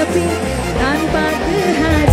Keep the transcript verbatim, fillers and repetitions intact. sepi tanpa kehadiran.